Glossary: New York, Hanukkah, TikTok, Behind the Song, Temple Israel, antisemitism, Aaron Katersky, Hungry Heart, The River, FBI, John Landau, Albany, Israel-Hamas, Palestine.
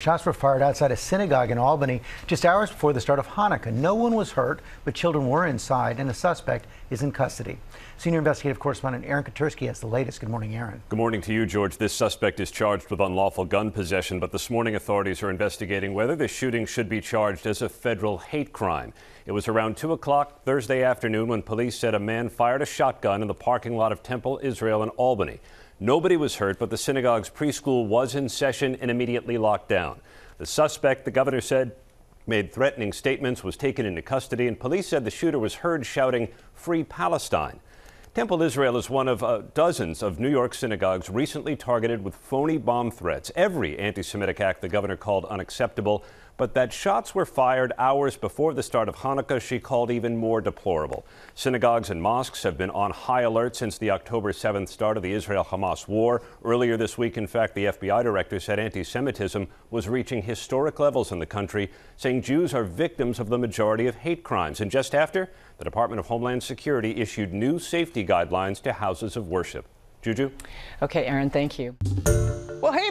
Shots were fired outside a synagogue in Albany just hours before the start of Hanukkah. No one was hurt, but children were inside, and a suspect is in custody. Senior investigative correspondent Aaron Katersky has the latest. Good morning, Aaron. Good morning to you, George. This suspect is charged with unlawful gun possession, but this morning authorities are investigating whether the shooting should be charged as a federal hate crime. It was around 2 o'clock Thursday afternoon when police said a man fired a shotgun in the parking lot of Temple Israel in Albany. Nobody was hurt, but the synagogue's preschool was in session and immediately locked down. The suspect, the governor said, made threatening statements, was taken into custody, and police said the shooter was heard shouting, "Free Palestine." Temple Israel is one of dozens of New York synagogues recently targeted with phony bomb threats. Every anti-Semitic act the governor called unacceptable, but that shots were fired hours before the start of Hanukkah she called even more deplorable. Synagogues and mosques have been on high alert since the October 7th start of the Israel-Hamas war. Earlier this week, in fact, the FBI director said anti-Semitism was reaching historic levels in the country, saying Jews are victims of the majority of hate crimes. And just after, the Department of Homeland Security issued new safety guidelines to houses of worship. Juju? Okay, Aaron, thank you. Well, hey